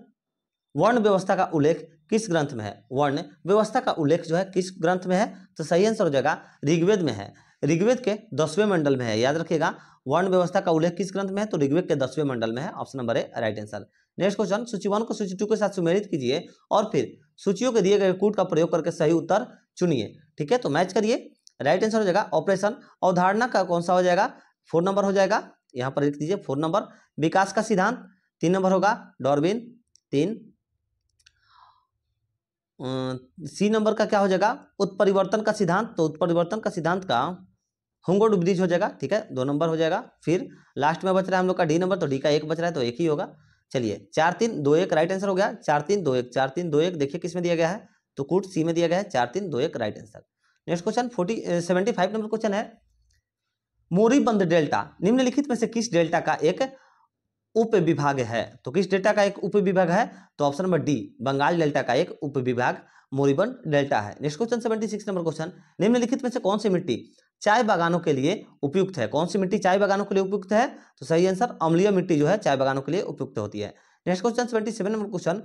व्यवस्था का उल्लेख किस ग्रंथ में है, वर्ण व्यवस्था का उल्लेख जो है किस ग्रंथ में है तो सही आंसर हो जाएगा ऋग्वेद में है, ऋग्वेद के 10वें मंडल में है, याद रखिएगा वर्ण व्यवस्था का उल्लेख किस ग्रंथ में है तो ऋग्वेद के 10वें मंडल में है, option number A right answer. Next question सूची 1 को सूची 2 के साथ सुमेलित कीजिए और फिर सूचियों के दिए गए कूट का प्रयोग करके सही उत्तर चुनिए, ठीक है, तो मैच करिए। राइट आंसर हो जाएगा ऑपरेशन अवधारणा का कौन सा हो जाएगा 4 नंबर हो जाएगा, यहाँ पर लिख दीजिए 4 नंबर, विकास का सिद्धांत 3 नंबर होगा, डॉर्बिन 3, सी नंबर का क्या हो जाएगा उत्परिवर्तन का सिद्धांत, तो उत्परिवर्तन का सिद्धांत का हुंगोट ब्रिज हो जाएगा, ठीक है 2 नंबर हो जाएगा। फिर लास्ट में बच रहा है हम लोग का डी नंबर, तो डी का 1 बच रहा है तो 1 ही होगा। चलिए 4, 3, 2, 1 राइट आंसर हो गया, 4, 3, 2, 1 4, 3, 2, 1 देखिए किसमें दिया गया है तो कूट सी में दिया गया है, 4, 3, 2, 1 right answer. Next question 75 number question है, मोरी बंद डेल्टा निम्नलिखित में से किस डेल्टा का एक उप विभाग है, तो किस डेल्टा का एक उप विभाग है तो option number D Bengal delta का एक उप विभाग मोरीबन डेल्टा है। नेक्स्ट क्वेश्चन 76 नंबर क्वेश्चन, निम्नलिखित में से कौन सी मिट्टी चाय बागानों के लिए उपयुक्त है, कौन सी मिट्टी चाय बागानों के लिए उपयुक्त है तो सही आंसर अम्लीय मिट्टी जो है चाय बागानों के लिए उपयुक्त होती है। Next question 77 number question,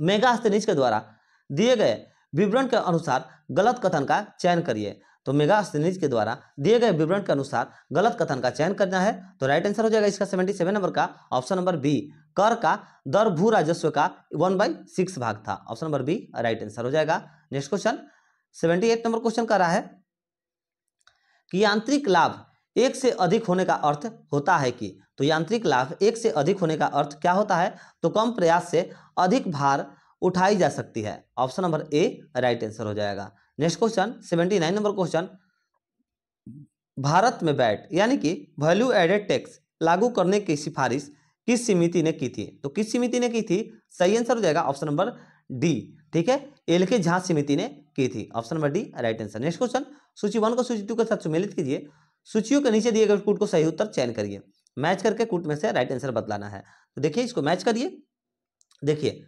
Megasthenes के द्वारा दिए गए विवरण के अनुसार गलत कथन का चयन करिए, तो मेगास्थेनिस के द्वारा दिए गए विवरण के अनुसार गलत कथन का चयन करना है, तो राइट आंसर हो जाएगा इसका 77 नंबर का ऑप्शन नंबर बी कर का दर भू राजस्व का 1/6 भाग था, option number B right answer हो जाएगा। नेक्स्ट क्वेश्चन 78 नंबर क्वेश्चन का रहा है कि यांत्रिक लाभ 1 से अधिक होने का अर्थ होता है कि, तो यांत्रिक लाभ 1 से अधिक होने का अर्थ क्या होता है तो कम प्रयास से अधिक भार उठाई जा सकती है, option number A right answer हो जाएगा। Next question 79 number question, Bharat में वैट यानी कि वैल्यू एडेड टैक्स लागू करने की सिफारिश किस समिति ने की थी, तो किस समिति ने की थी सही आंसर हो जाएगा ऑप्शन नंबर डी, ठीक है एल के झा समिति ने की थी, option number D right answer. Next question सूची 1 को सूची 2 के साथ सुमेलित कीजिए, सूचियों के नीचे दिए गए कूट को सही उत्तर चयन करिए, मैच करके कूट में से राइट आंसर बतलाना है, तो देखिए इसको मैच करिए। देखिए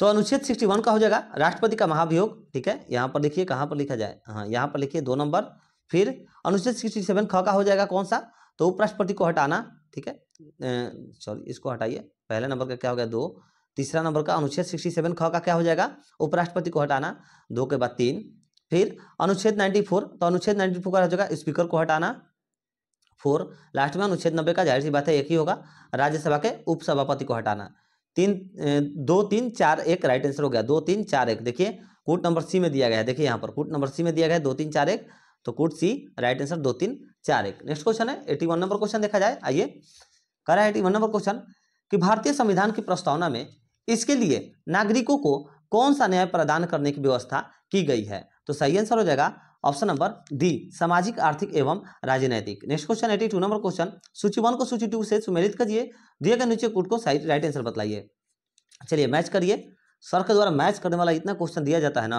तो अनुच्छेद 61 का हो जाएगा राष्ट्रपति का महाभियोग, ठीक है यहाँ पर देखिए कहाँ पर लिखा जाए, हाँ यहाँ पर लिखिए 2 नंबर, फिर अनुच्छेद 67 ख का हो जाएगा कौन सा, तो उपराष्ट्रपति को हटाना, ठीक है, सॉरी इसको हटाइए, पहले नंबर का क्या हो गया 2, तीसरा नंबर का अनुच्छेद 67 ख का क्या हो जाएगा उपराष्ट्रपति को हटाना, 2 के बाद 3, फिर अनुच्छेद 94, तो अनुच्छेद 94 का हो जाएगा स्पीकर को हटाना 4, लास्ट में अनुच्छेद 90 का जाहिर सी बात है एक ही होगा राज्यसभा के उपसभापति को हटाना। 3, 2, 3, 4, 1 राइट आंसर हो गया 2, 3, 4, 1। देखिए कूट नंबर सी में दिया गया है, देखिए यहाँ पर कूट नंबर सी में दिया गया है 2, 3, 4, 1, तो कूट C right answer 2, 3, 4, 1। Next question है 81 नंबर क्वेश्चन देखा जाए, आइए कह रहा है 81 नंबर क्वेश्चन कि भारतीय संविधान की प्रस्तावना में इसके लिए नागरिकों को कौन सा न्याय प्रदान करने की व्यवस्था की गई है, तो सही आंसर हो जाएगा ऑप्शन नंबर डी, सामाजिक आर्थिक एवं राजनैतिक। नेक्स्ट क्वेश्चन 82 नंबर क्वेश्चन, सूची 1 को सूची 2 से सुमेलित करिए, दिए गए नीचे कूट को सही राइट आंसर बतलाइए। चलिए मैच करिए, सर के द्वारा मैच करने वाला इतना क्वेश्चन दिया जाता है ना,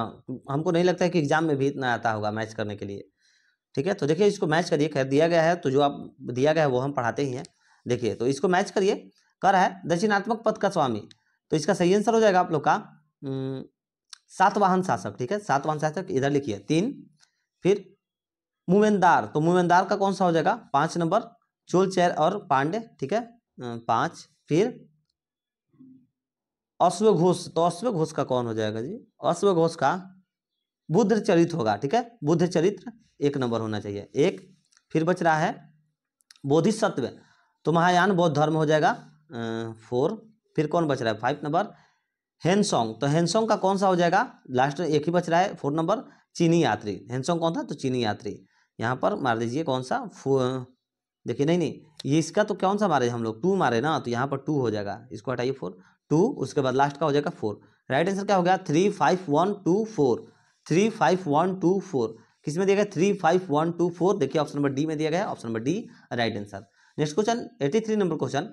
हमको नहीं लगता है कि एग्जाम में भी इतना आता होगा मैच करने के लिए, ठीक है। तो देखिए इसको मैच करिए, खैर दिया गया है तो जो आप दिया गया है वो हम पढ़ाते ही हैं, देखिए तो इसको मैच करिए। कह रहा है दक्षिणात्मक पथ का स्वामी, तो इसका सही आंसर हो जाएगा आप लोग का सातवाहन शासक, ठीक है, सातवाहन शासक इधर लिखिए 3, फिर मुवेंदार, तो मुवेंदार का कौन सा हो जाएगा 5 नंबर, चोल चैर और पांडे, ठीक है 5, फिर अश्वघोष, तो अश्वघोष का कौन हो जाएगा जी, अश्वघोष का बुद्ध चरित्र होगा, ठीक है, बुद्ध चरित्र 1 नंबर होना चाहिए 1, फिर बच रहा है बोधिसत्व, तो महायान बौद्ध धर्म हो जाएगा 4, फिर कौन बच रहा है 5 नंबर हैंसोंग, तो हैंसोंग का कौन सा हो जाएगा लास्ट में एक ही बच रहा है 4 नंबर चीनी यात्री, हैंसोंग कौन था तो चीनी यात्री, यहाँ पर मार दीजिए कौन सा देखिए नहीं ये इसका तो कौन सा मारे हम लोग 2 मारे ना, तो यहाँ पर 2 हो जाएगा, इसको हटाइए 4, 2, उसके बाद लास्ट का हो जाएगा 4। राइट आंसर क्या हो गया 3, 5, 1, 2, 4, 3, 5, 1, 2, 4, किस में दिया गया 3, 5, 1, 2, 4, देखिए ऑप्शन नंबर डी में दिया गया है, option number D right answer. Next question 83 number question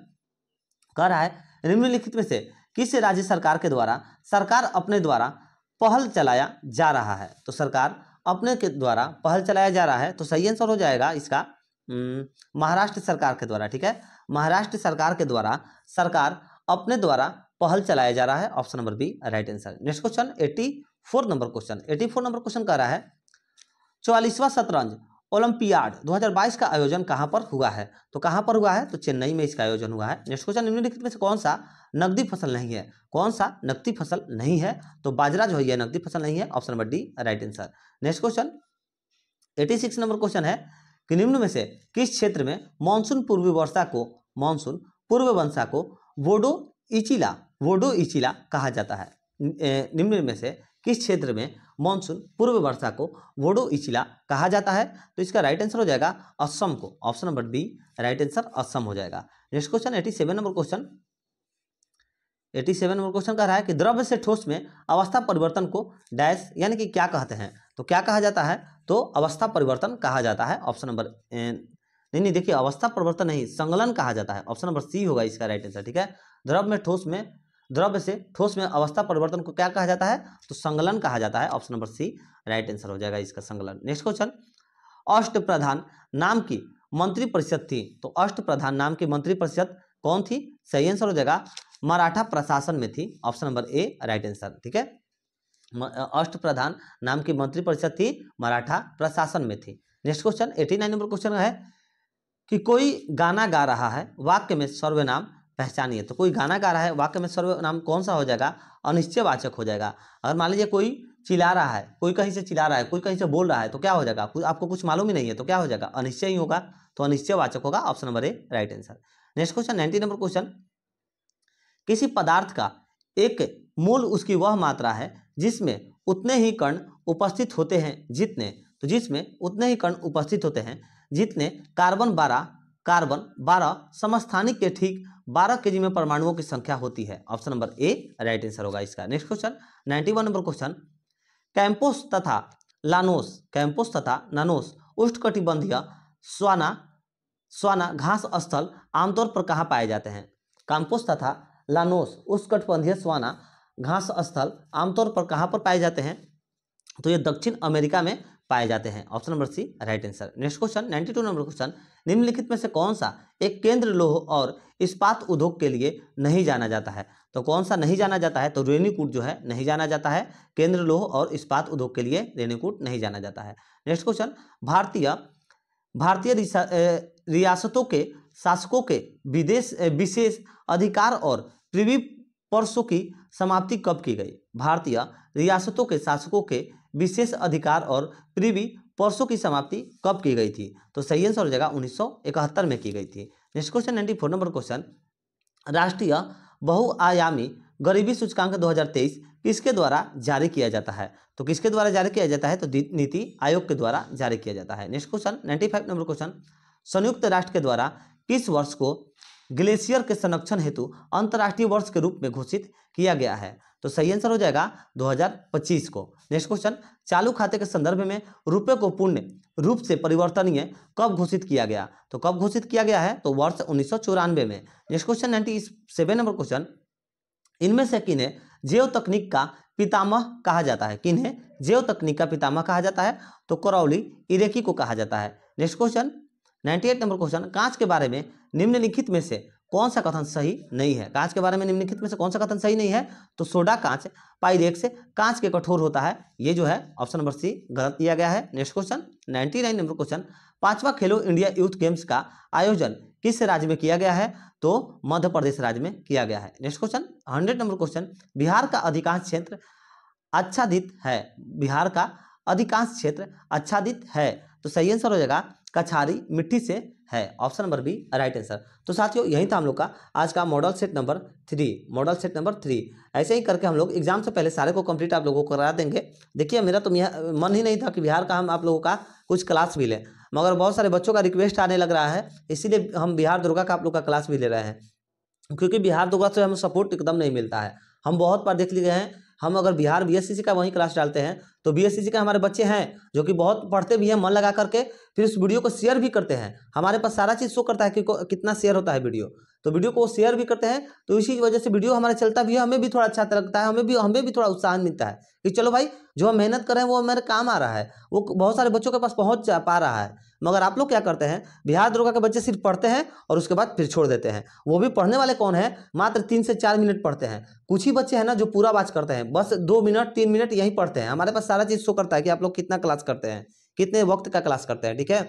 कह रहा है निम्नलिखित में से किस राज्य सरकार के द्वारा सरकार अपने द्वारा पहल चलाया जा रहा है, तो सरकार अपने के द्वारा पहल चलाया जा रहा है, तो सही आंसर हो जाएगा इसका महाराष्ट्र सरकार के द्वारा, ठीक है, महाराष्ट्र सरकार के द्वारा सरकार अपने द्वारा पहल चलाया जा रहा है, option number B right answer. Next question 84 number question, 84 number question कह रहा है 44वां शतरंज ओलंपियाड 2022 का आयोजन कहां पर हुआ है, तो कहां पर हुआ है तो चेन्नई में इसका आयोजन हुआ है। नेक्स्ट क्वेश्चन निम्नलिखित में से कौन सा नकदी फसल नहीं है, कौन सा नकदी फसल नहीं है, तो बाजरा जो है नकदी फसल नहीं है, option number D right answer. Next question 86 number question है कि निम्न में से किस क्षेत्र में मानसून पूर्व वर्षा को वोडो इचिला कहा जाता है, निम्न में से किस क्षेत्र में मानसून पूर्व वर्षा को वोडो इचिला कहा जाता है, तो इसका राइट आंसर हो जाएगा असम को, option number B right answer Assam हो जाएगा। Next question 87 number question, 87 number question कह रहा है कि द्रव्य से ठोस में अवस्था परिवर्तन को डैश यानी कि क्या कहते हैं, तो क्या कहा जाता है तो अवस्था परिवर्तन कहा जाता है, ऑप्शन नंबर नहीं देखिए अवस्था परिवर्तन नहीं संगलन कहा जाता है, ऑप्शन नंबर सी होगा इसका राइट आंसर, ठीक है, द्रव्य से ठोस में अवस्था परिवर्तन को क्या कहा जाता है तो संगलन कहा जाता है, option number C right answer हो जाएगा इसका संगलन। नेक्स्ट क्वेश्चन अष्ट प्रधान नाम की मंत्रिपरिषद थी, तो अष्ट प्रधान नाम की मंत्रिपरिषद कौन थी, सही आंसर हो जाएगा मराठा प्रशासन में थी, option number A right answer, ठीक है, अष्ट प्रधान नाम की मंत्रिपरिषद थी मराठा प्रशासन में थी। नेक्स्ट क्वेश्चन 89 नंबर क्वेश्चन है कि कोई गाना गा रहा है वाक्य में सर्वनाम पहचानिए, तो कोई गाना गा रहा है वाक्य में सर्वनाम कौन सा हो जाएगा अनिश्चयवाचक हो जाएगा। अगर मान लीजिए कोई चिल्ला रहा है, कोई कहीं से चिल्ला रहा है, कोई कहीं से बोल रहा है, तो क्या हो जाएगा, आपको कुछ मालूम ही नहीं है तो क्या हो जाएगा अनिश्चय ही होगा, तो अनिश्चयवाचक होगा, option number A right answer. Next question 90 number question किसी पदार्थ का एक मूल उसकी वह मात्रा है जिसमें उतने ही कण उपस्थित होते हैं जितने कार्बन 12 समस्थानिक के ठीक 12 केजी में परमाणुओं की संख्या होती है, option number A right answer होगा इसका। Next question 91 number question campos तथा नानोस उष्णकटिबंधीय स्वाना घास स्थल आमतौर पर कहाँ पाए जाते हैं, कैंपोस तथा लानोस उष्णकटिबंधीय स्वाना घास स्थल आमतौर पर कहाँ पर पाए जाते हैं, तो ये दक्षिण अमेरिका में पाए जाते हैं। Option number C right answer. Next question 92 number question, निम्नलिखित में से कौन सा एक केंद्र लोह और इस्पात उद्योग के लिए नहीं जाना जाता है? तो कौन सा नहीं जाना जाता है? तो रेणुकूट जो है नहीं जाना जाता है, केंद्र लोह और इस्पात उद्योग के लिए रेणुकूट नहीं जाना जाता है। नेक्स्ट क्वेश्चन, भारतीय रियासतों के शासकों के विदेश विशेष अधिकार और प्रीवी पर्सों की समाप्ति कब की गई? भारतीय रियासतों के शासकों के विशेष अधिकार और प्रीवी पर्सों की समाप्ति कब की गई थी? तो सही आंसर हो जाएगा 1971 में की गई थी। नेक्स्ट क्वेश्चन 94 नंबर क्वेश्चन, राष्ट्रीय बहुआयामी गरीबी सूचकांक 2023 किसके द्वारा जारी किया जाता है? तो किसके द्वारा जारी किया जाता है? तो नीति आयोग के द्वारा जारी किया जाता है। नेक्स्ट क्वेश्चन 95 नंबर क्वेश्चन, संयुक्त राष्ट्र के द्वारा किस वर्ष को ग्लेशियर के संरक्षण हेतु अंतर्राष्ट्रीय वर्ष के रूप में घोषित किया गया है? तो सही आंसर हो जाएगा 2025 को। नेक्स्ट क्वेश्चन, चालू खाते के संदर्भ में रुपए को पूर्ण रूप से परिवर्तनीय कब घोषित किया गया? तो कब घोषित किया गया है? तो वर्ष 1994 में। नेक्स्ट क्वेश्चन 97 नंबर क्वेश्चन, इनमें से किन्हें जैव तकनीक का पितामह कहा जाता है? किन्हें जैव तकनीक का पितामह कहा जाता है? तो कोरावली इरेकी को कहा जाता है। नेक्स्ट क्वेश्चन 98 नंबर क्वेश्चन, कांच के बारे में निम्नलिखित में से कौन सा कथन सही नहीं है? कांच के बारे में निम्नलिखित में से कौन सा कथन सही नहीं है? तो सोडा कांच पाइरेक्स कांच के कठोर होता है। ये जो है ऑप्शन नंबर सी गलत दिया गया है। नेक्स्ट क्वेश्चन 99 नंबर क्वेश्चन, पांचवा खेलो इंडिया यूथ गेम्स का आयोजन किस राज्य में किया गया है? तो मध्य प्रदेश राज्य में किया गया है। Next question 100 number question, Bihar का अधिकांश क्षेत्र आच्छादित है। बिहार का अधिकांश क्षेत्र आच्छादित है, तो सही आंसर हो जाएगा कछारी मिट्टी से है। Option number B right answer. तो साथियों यही था हम लोग का आज का मॉडल सेट नंबर 3। ऐसे ही करके हम लोग एग्जाम से पहले सारे को कंप्लीट आप लोगों को करा देंगे। देखिए मेरा तो मन ही नहीं था कि बिहार का हम आप लोगों का कुछ क्लास भी लें, मगर बहुत सारे बच्चों का रिक्वेस्ट आने लग रहा है, इसीलिए हम बिहार दरोगा का आप लोग का क्लास भी ले रहे हैं, क्योंकि बिहार दरोगा से हमें सपोर्ट एकदम नहीं मिलता है। हम बहुत बार देख लिए हैं, हम अगर बिहार बीएससीसी का वहीं क्लास डालते हैं तो बीएससीसी का हमारे बच्चे हैं जो कि बहुत पढ़ते भी हैं मन लगा करके, फिर उस वीडियो को शेयर भी करते हैं। हमारे पास सारा चीज़ शो करता है कि कितना शेयर होता है वीडियो, तो वीडियो को शेयर भी करते हैं, तो इसी वजह से वीडियो हमारा चलता भी है, हमें भी थोड़ा अच्छा लगता है, हमें भी थोड़ा उत्साहन मिलता है कि चलो भाई जो हम मेहनत कर रहे हैं वो हमारे काम आ रहा है, वो बहुत सारे बच्चों के पास पहुँच पा रहा है। मगर आप लोग क्या करते हैं, बिहार दरोगा के बच्चे सिर्फ पढ़ते हैं और उसके बाद फिर छोड़ देते हैं। वो भी पढ़ने वाले कौन है, मात्र 3 से 4 मिनट पढ़ते हैं। कुछ ही बच्चे हैं ना जो पूरा बात करते हैं, बस 2 मिनट 3 मिनट यही पढ़ते हैं। हमारे पास सारा चीज शो करता है कि आप लोग कितना क्लास करते हैं, कितने वक्त का क्लास करते हैं। ठीक है,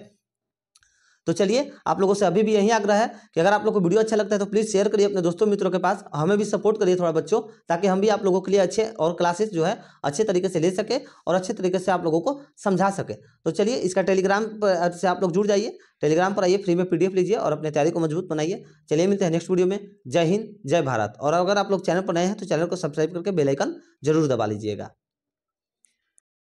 तो चलिए आप लोगों से अभी भी यही आग्रह है कि अगर आप लोग को वीडियो अच्छा लगता है तो प्लीज़ शेयर करिए अपने दोस्तों मित्रों के पास, हमें भी सपोर्ट करिए थोड़ा बच्चों, ताकि हम भी आप लोगों के लिए अच्छे और क्लासेस जो है अच्छे तरीके से ले सके और अच्छे तरीके से आप लोगों को समझा सके। तो चलिए इसका टेलीग्राम से आप लोग जुड़ जाइए, टेलीग्राम पर आइए, फ्री में PDF लीजिए और अपने तैयारी को मजबूत बनाइए। चलिए मिलते हैं नेक्स्ट वीडियो में। जय हिंद, जय भारत। और अगर आप लोग चैनल पर नए हैं तो चैनल को सब्सक्राइब करके बेल आइकन जरूर दबा लीजिएगा।